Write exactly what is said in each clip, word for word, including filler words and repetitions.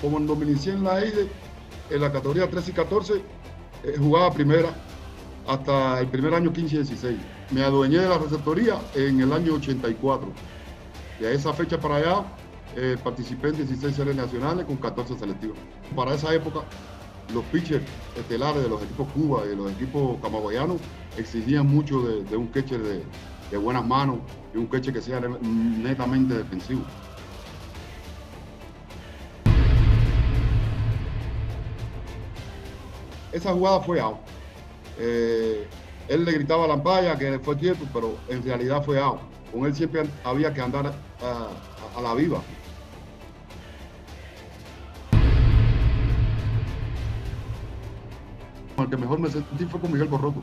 como cuando me inicié en la EIDE, en la categoría trece y catorce, eh, jugaba primera hasta el primer año quince y dieciséis. Me adueñé de la receptoría en el año ochenta y cuatro. De esa fecha para allá, eh, participé en dieciséis series nacionales con catorce selectivos. Para esa época, los pitchers estelares de los equipos Cuba y de los equipos camagüeyanos exigían mucho de, de un catcher de, de buenas manos y un catcher que sea netamente defensivo. Esa jugada fue out. Eh, él le gritaba a la ampalla que fue quieto, pero en realidad fue out. Con él siempre había que andar a, a, a la viva. El que mejor me sentí fue con Miguel Borroto.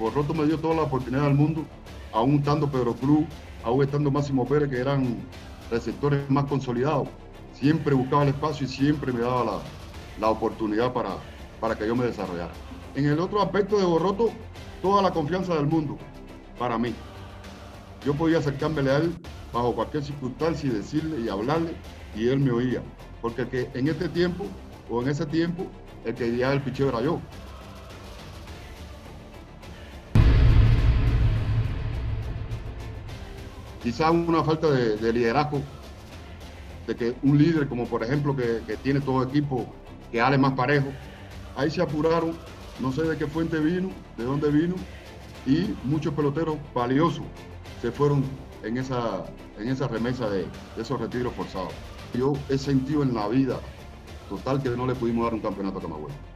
Borroto me dio toda la oportunidad del mundo, aún estando Pedro Cruz, aún estando Máximo Pérez, que eran receptores más consolidados. Siempre buscaba el espacio y siempre me daba la, la oportunidad para, para que yo me desarrollara. En el otro aspecto de Borroto, toda la confianza del mundo para mí. Yo podía acercarme a él bajo cualquier circunstancia y decirle y hablarle, y él me oía. Porque el que en este tiempo, o en ese tiempo, el que guiaba el picheo era yo. Quizás una falta de, de liderazgo, de que un líder como por ejemplo que, que tiene todo equipo, que hable más parejo. Ahí se apuraron, no sé de qué fuente vino, de dónde vino, y muchos peloteros valiosos se fueron en esa, en esa remesa de, de esos retiros forzados. Yo he sentido en la vida total que no le pudimos dar un campeonato a Camagüey.